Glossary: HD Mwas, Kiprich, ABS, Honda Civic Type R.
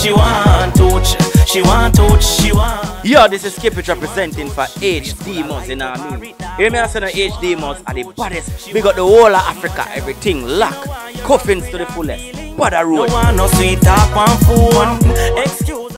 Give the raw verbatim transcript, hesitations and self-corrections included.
she want touch, she want touch, she want. Yo, this is Kiprich representing for H D Mwas, you know what I mean? You remember saying H D Mwas are the baddest. We got the whole of Africa, everything locked, coffins to the fullest, what a road. No one no sweet up on phone.